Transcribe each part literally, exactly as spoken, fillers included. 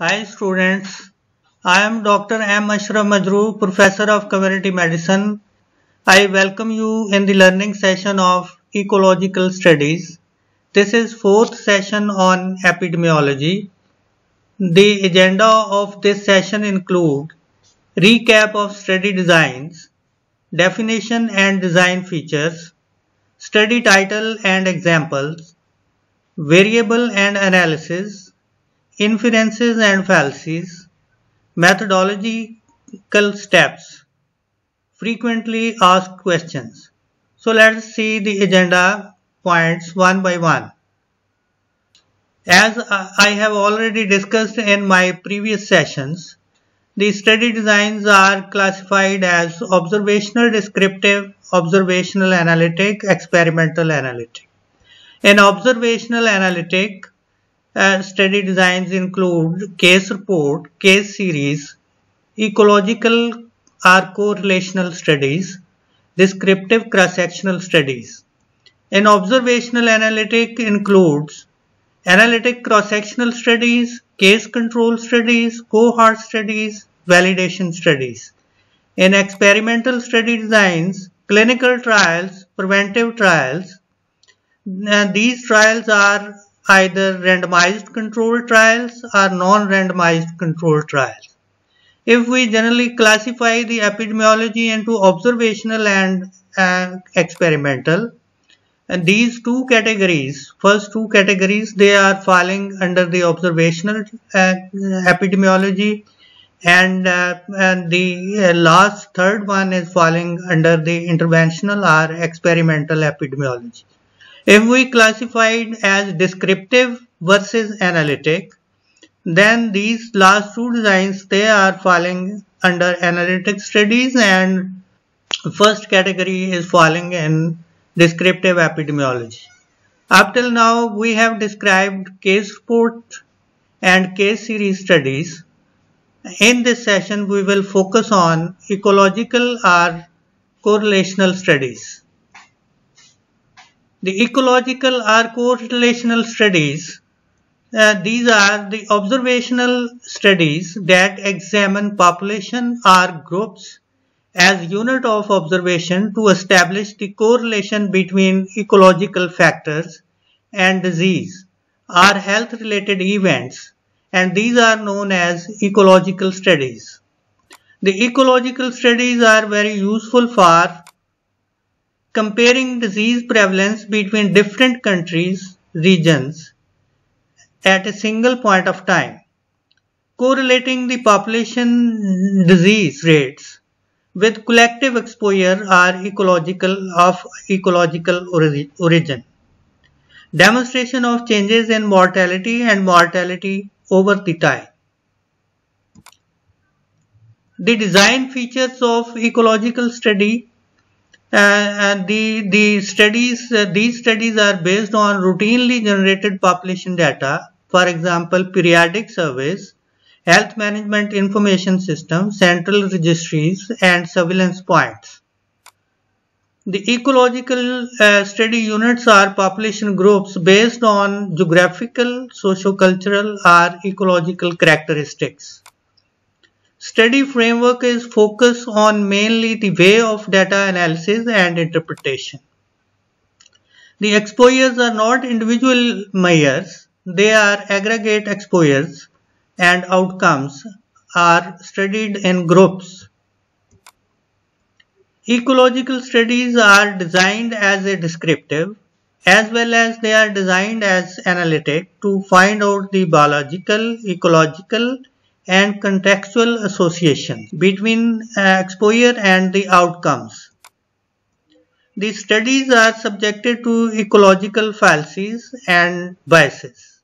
Hi students, I am Doctor M. Ashraf Majrooh, Professor of Community Medicine. I welcome you in the learning session of Ecological Studies. This is fourth session on epidemiology. The agenda of this session include recap of study designs, definition and design features, study title and examples, variable and analysis, inferences and fallacies, methodological steps, frequently asked questions. So let's see the agenda points one by one. As I have already discussed in my previous sessions, the study designs are classified as observational descriptive, observational analytic, experimental analytic. In observational analytic, Uh, study designs include case report, case series, ecological or correlational studies, descriptive cross-sectional studies. An observational analytic includes analytic cross-sectional studies, case control studies, cohort studies, validation studies. In experimental study designs, clinical trials, preventive trials, and these trials are either randomized controlled trials or non-randomized controlled trials. If we generally classify the epidemiology into observational and uh, experimental, and these two categories, first two categories, they are falling under the observational uh, epidemiology, and, uh, and the uh, last third one is falling under the interventional or experimental epidemiology. If we classified as descriptive versus analytic, then these last two designs, they are falling under analytic studies, and first category is falling in descriptive epidemiology. Up till now we have described case report and case series studies. In this session we will focus on ecological or correlational studies. The ecological or correlational studies, uh, these are the observational studies that examine population or groups as unit of observation to establish the correlation between ecological factors and disease or health related events, and these are known as ecological studies. The ecological studies are very useful for comparing disease prevalence between different countries, regions at a single point of time, correlating the population disease rates with collective exposure or ecological of ecological origin, demonstration of changes in mortality and mortality over the time. The design features of ecological study. Uh, and the, the studies, uh, these studies are based on routinely generated population data, for example periodic surveys, health management information system, central registries and surveillance points. The ecological uh, study units are population groups based on geographical, sociocultural or ecological characteristics. Study framework is focused on mainly the way of data analysis and interpretation. The exposures are not individual measures, they are aggregate exposures, and outcomes are studied in groups. Ecological studies are designed as a descriptive as well as they are designed as analytic to find out the biological, ecological and contextual association between uh, exposure and the outcomes. The studies are subjected to ecological fallacies and biases.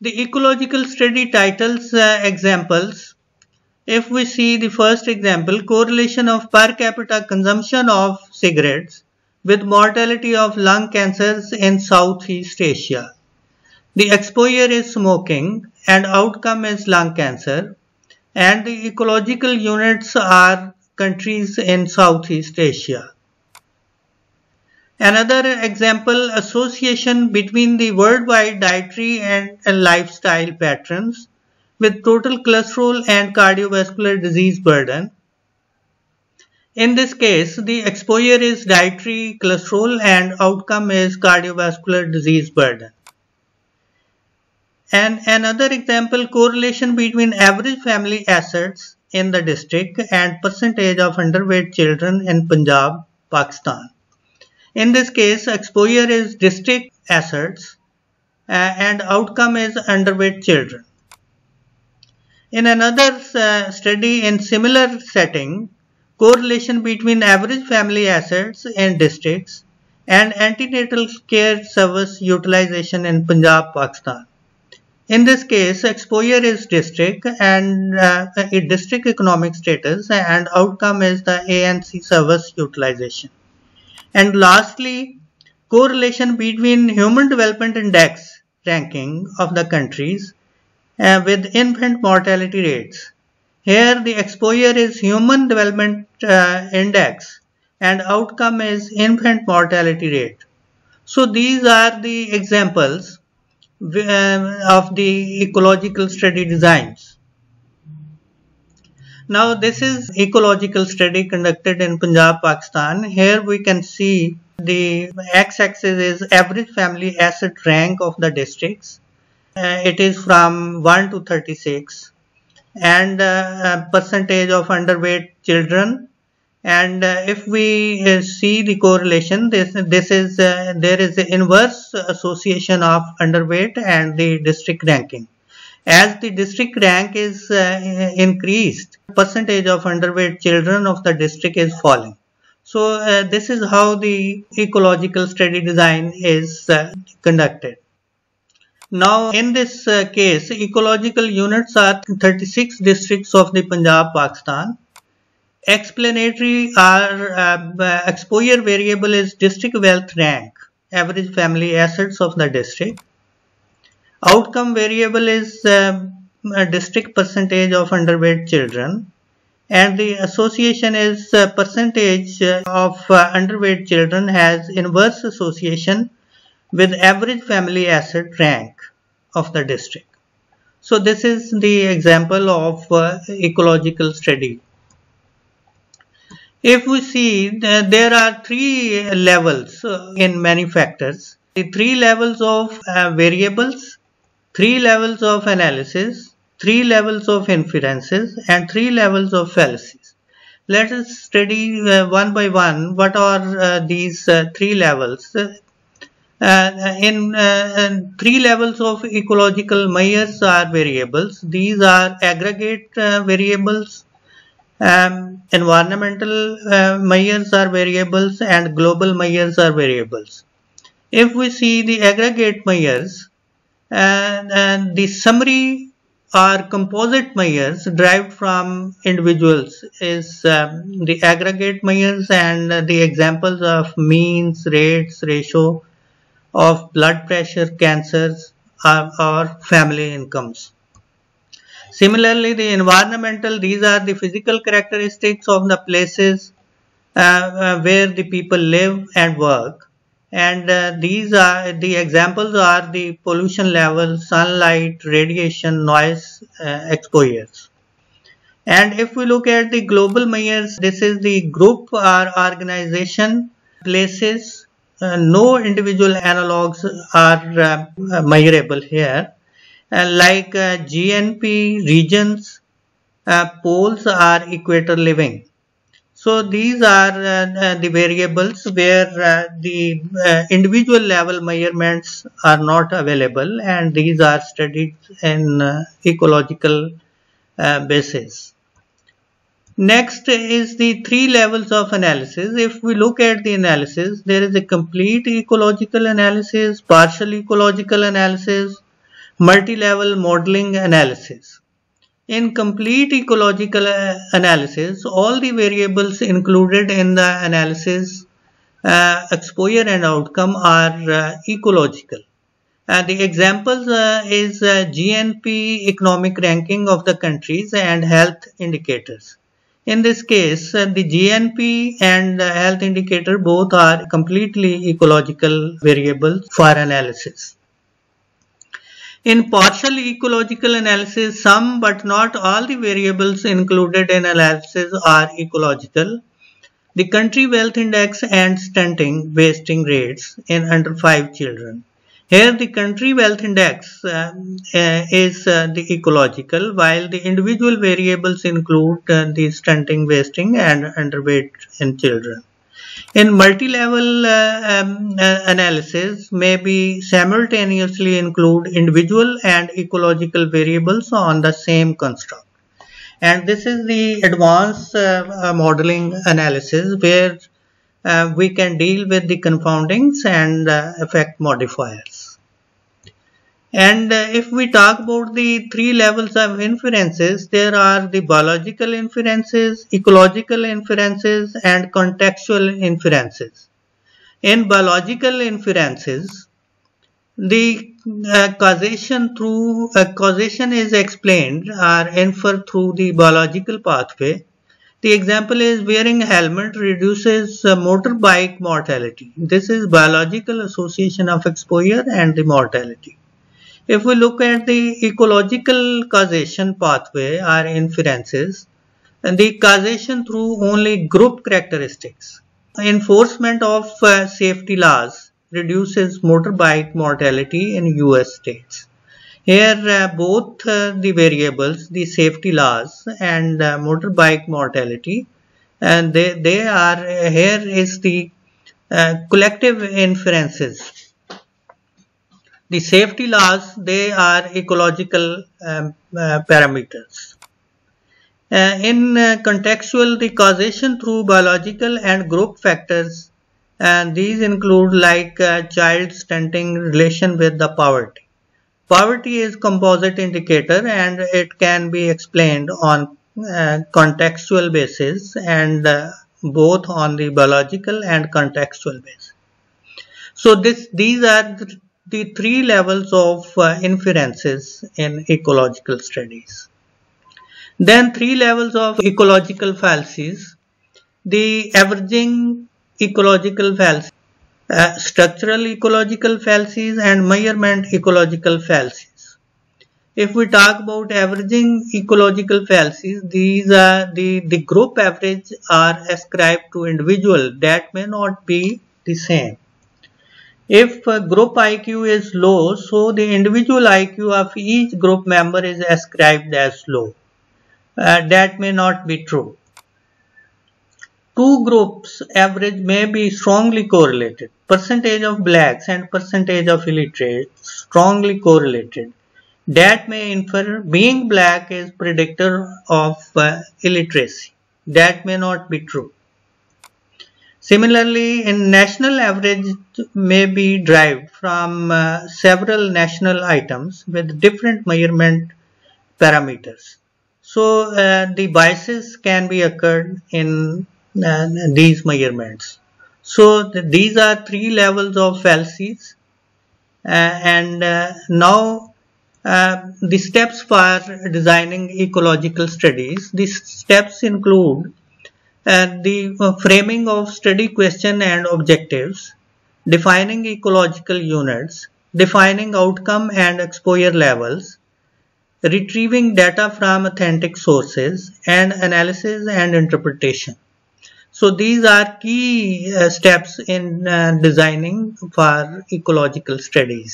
The ecological study titles, uh, examples. If we see the first example, correlation of per capita consumption of cigarettes with mortality of lung cancers in Southeast Asia. The exposure is smoking and outcome is lung cancer, and the ecological units are countries in Southeast Asia. Another example, association between the worldwide dietary and, and lifestyle patterns with total cholesterol and cardiovascular disease burden. In this case, the exposure is dietary cholesterol and outcome is cardiovascular disease burden. And another example, correlation between average family assets in the district and percentage of underweight children in Punjab, Pakistan. In this case, exposure is district assets uh, and outcome is underweight children. In another uh, study in similar setting, correlation between average family assets in districts and antenatal care service utilization in Punjab, Pakistan. In this case, exposure is district and uh, district economic status and outcome is the A N C service utilization. And lastly, correlation between Human Development Index ranking of the countries uh, with infant mortality rates. Here the exposure is Human Development uh, Index and outcome is infant mortality rate. So these are the examples of the ecological study designs. Now this is ecological study conducted in Punjab, Pakistan. Here we can see the x-axis is average family asset rank of the districts. Uh, it is from one to thirty-six and uh, percentage of underweight children. And uh, if we uh, see the correlation, this, this is, uh, there is the inverse association of underweight and the district ranking. As the district rank is uh, increased, percentage of underweight children of the district is falling. So uh, this is how the ecological study design is uh, conducted. Now in this uh, case, ecological units are thirty-six districts of the Punjab, Pakistan. Explanatory are uh, exposure variable is district wealth rank, average family assets of the district. Outcome variable is uh, district percentage of underweight children. And the association is uh, percentage of uh, underweight children has inverse association with average family asset rank of the district. So this is the example of uh, ecological study. If we see, there are three levels in many factors. The three levels of variables, three levels of analysis, three levels of inferences, and three levels of fallacies. Let us study one by one what are these three levels. In three levels of ecological measures are variables. These are aggregate variables, Um, environmental uh, measures are variables, and global measures are variables. If we see the aggregate measures, uh, and the summary or composite measures derived from individuals is um, the aggregate measures, and uh, the examples of means, rates, ratio of blood pressure, cancers, uh, or family incomes. Similarly, the environmental, these are the physical characteristics of the places uh, where the people live and work. And uh, these are the examples are the pollution level, sunlight, radiation, noise, uh, exposures. And if we look at the global measures, this is the group or organization, places, uh, no individual analogs are uh, measurable here. Uh, like uh, G N P, regions, uh, poles are equator living. So these are uh, uh, the variables where uh, the uh, individual level measurements are not available, and these are studied in uh, ecological uh, basis. Next is the three levels of analysis. If we look at the analysis, there is a complete ecological analysis, partial ecological analysis, multi-level modeling analysis. In complete ecological analysis, all the variables included in the analysis, uh, exposure and outcome, are uh, ecological. Uh, the examples uh, is uh, G N P, economic ranking of the countries, and health indicators. In this case, the G N P and the health indicator both are completely ecological variables for analysis. In partial ecological analysis, some but not all the variables included in analysis are ecological. The country wealth index and stunting wasting rates in under five children. Here the country wealth index uh, uh, is uh, the ecological, while the individual variables include uh, the stunting, wasting and underweight in children. In multi-level uh, um, uh, analysis may be simultaneously include individual and ecological variables on the same construct. And this is the advanced uh, modeling analysis where Uh, we can deal with the confoundings and uh, effect modifiers. And uh, if we talk about the three levels of inferences, there are the biological inferences, ecological inferences and contextual inferences. In biological inferences, the uh, causation through uh, causation is explained or inferred through the biological pathway. The example is wearing a helmet reduces uh, motorbike mortality. This is biological association of exposure and the mortality. If we look at the ecological causation pathway or inferences, and the causation through only group characteristics. Enforcement of uh, safety laws reduces motorbike mortality in U S states. Here uh, both uh, the variables, the safety laws and uh, motorbike mortality, and they, they are, uh, here is the uh, collective inferences. The safety laws, they are ecological um, uh, parameters. Uh, in uh, contextual, the causation through biological and group factors, and these include like uh, child stunting relation with the poverty. Poverty is composite indicator and it can be explained on uh, contextual basis and uh, both on the biological and contextual basis. So this, these are the three levels of uh, inferences in ecological studies. Then three levels of ecological fallacies. The averaging ecological fallacy. Uh, structural ecological fallacies and measurement ecological fallacies. If we talk about averaging ecological fallacies, these are the, the group average are ascribed to individual that may not be the same. If uh, group I Q is low, so the individual I Q of each group member is ascribed as low. Uh, that may not be true. Two groups average may be strongly correlated. Percentage of blacks and percentage of illiterate strongly correlated. That may infer being black is predictor of uh, illiteracy. That may not be true. Similarly, in national average may be derived from uh, several national items with different measurement parameters. So uh, the biases can be occurred in and these measurements. So th these are three levels of fallacies, uh, and uh, now uh, the steps for designing ecological studies. These steps include uh, the uh, framing of study question and objectives, defining ecological units, defining outcome and exposure levels, retrieving data from authentic sources, and analysis and interpretation. So these are key uh, steps in uh, designing for ecological studies.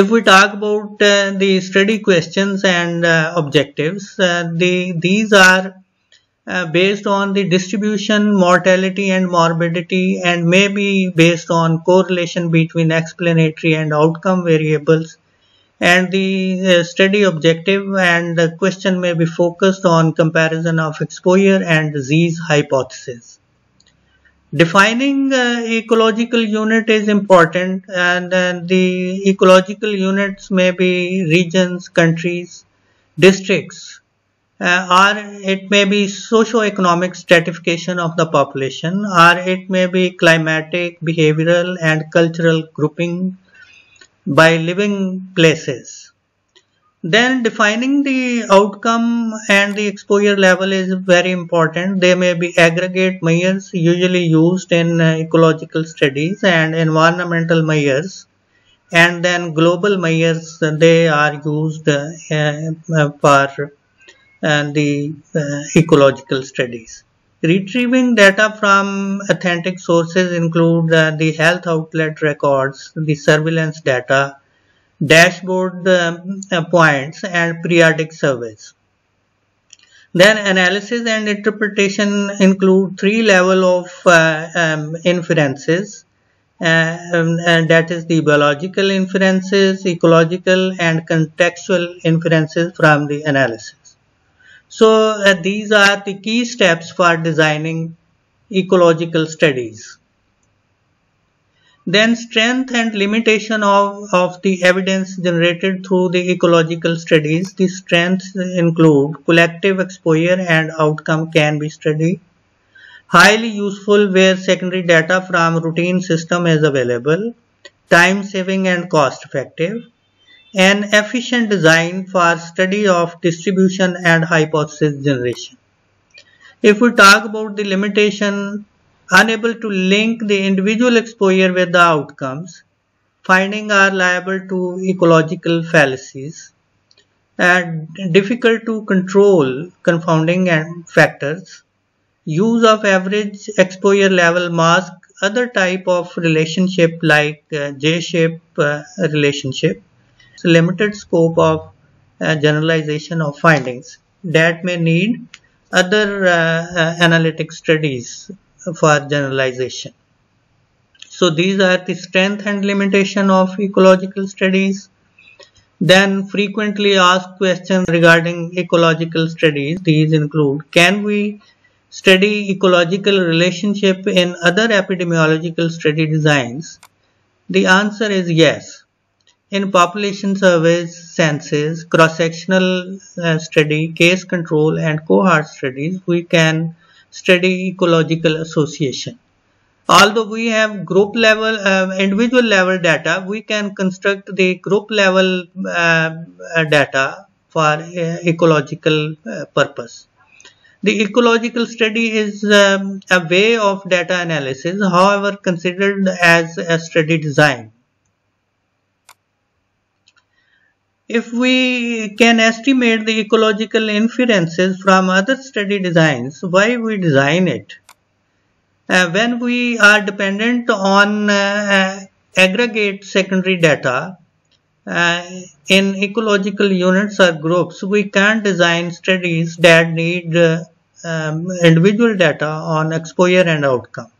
If we talk about uh, the study questions and uh, objectives, uh, they, these are uh, based on the distribution, mortality and morbidity, and may be based on correlation between explanatory and outcome variables. And the uh, study objective and the question may be focused on comparison of exposure and disease hypothesis. Defining uh, ecological unit is important, and uh, the ecological units may be regions, countries, districts, uh, or it may be socio-economic stratification of the population, or it may be climatic, behavioral and cultural grouping by living places. then defining the outcome and the exposure level is very important. They may be aggregate measures usually used in ecological studies and environmental measures, and then global measures, they are used uh, for uh, the uh, ecological studies. Retrieving data from authentic sources include uh, the health outlet records, the surveillance data, dashboard um, points, and periodic surveys. Then analysis and interpretation include three levels of uh, um, inferences. Uh, and that is the biological inferences, ecological, and contextual inferences from the analysis. So uh, these are the key steps for designing ecological studies. Then strength and limitation of, of the evidence generated through the ecological studies. The strengths include collective exposure and outcome can be studied. Highly useful where secondary data from routine system is available. Time saving and cost effective. And efficient design for study of distribution and hypothesis generation. If we talk about the limitation, unable to link the individual exposure with the outcomes, findings are liable to ecological fallacies, and difficult to control confounding and factors. Use of average exposure level mask other type of relationship like uh, J-shape uh, relationship. So limited scope of uh, generalization of findings that may need other uh, uh, analytic studies for generalization. So these are the strength and limitation of ecological studies. Then frequently asked questions regarding ecological studies. These include, can we study ecological relationship in other epidemiological study designs? The answer is yes. In population surveys, census, cross-sectional uh, study, case control, and cohort studies, we can study ecological association. Although we have group level, uh, individual level data, we can construct the group level uh, data for uh, ecological uh, purpose. The ecological study is um, a way of data analysis, however, considered as a study design. If we can estimate the ecological inferences from other study designs, why we design it? Uh, when we are dependent on uh, aggregate secondary data uh, in ecological units or groups, we can't design studies that need uh, um, individual data on exposure and outcome.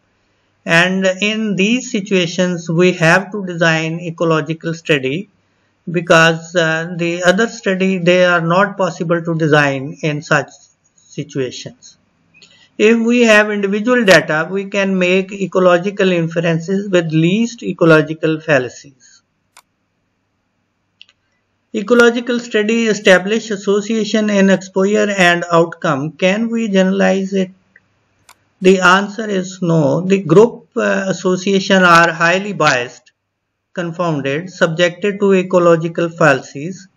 And in these situations, we have to design ecological study, because uh, the other study, they are not possible to design in such situations. If we have individual data, we can make ecological inferences with least ecological fallacies. Ecological study establish association in exposure and outcome. Can we generalize it? The answer is no. The group uh, association are highly biased, confounded, subjected to ecological fallacies.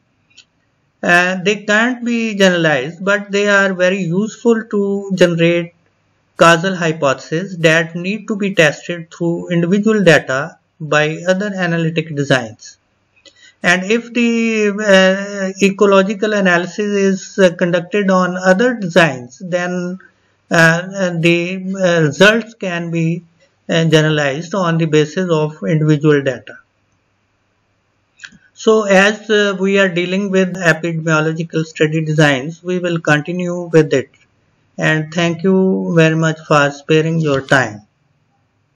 Uh, they can't be generalized, but they are very useful to generate causal hypotheses that need to be tested through individual data by other analytic designs. And if the uh, ecological analysis is uh, conducted on other designs, then uh, the uh, results can be uh, generalized on the basis of individual data. So as uh, we are dealing with epidemiological study designs, we will continue with it. And thank you very much for sparing your time.